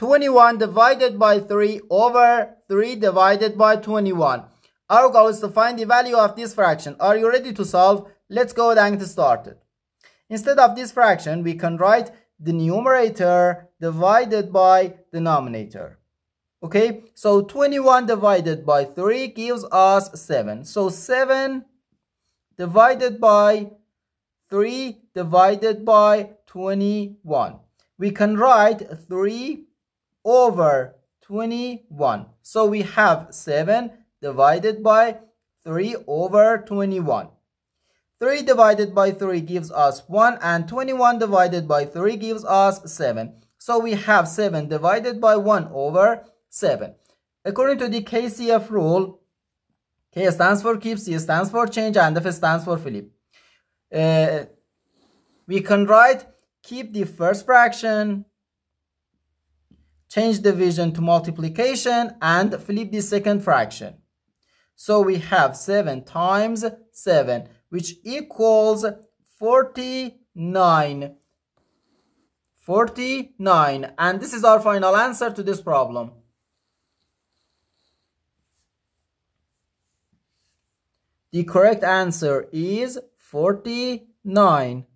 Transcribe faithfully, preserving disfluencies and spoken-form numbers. twenty-one divided by three over three divided by twenty-one. Our goal is to find the value of this fraction. Are you ready to solve? Let's go and get started. Instead of this fraction, we can write the numerator divided by denominator. Okay, so twenty-one divided by three gives us seven. So seven divided by three divided by twenty-one. We can write three over twenty-one. So we have seven divided by three over twenty-one. three divided by three gives us one, and twenty-one divided by three gives us seven. So we have seven divided by one over seven. According to the K C F rule, K stands for keep, C stands for change, and F stands for flip. Uh, we can write keep the first fraction, change division to multiplication, and flip the second fraction. So we have seven times seven, which equals forty-nine. forty-nine. And this is our final answer to this problem. The correct answer is forty-nine.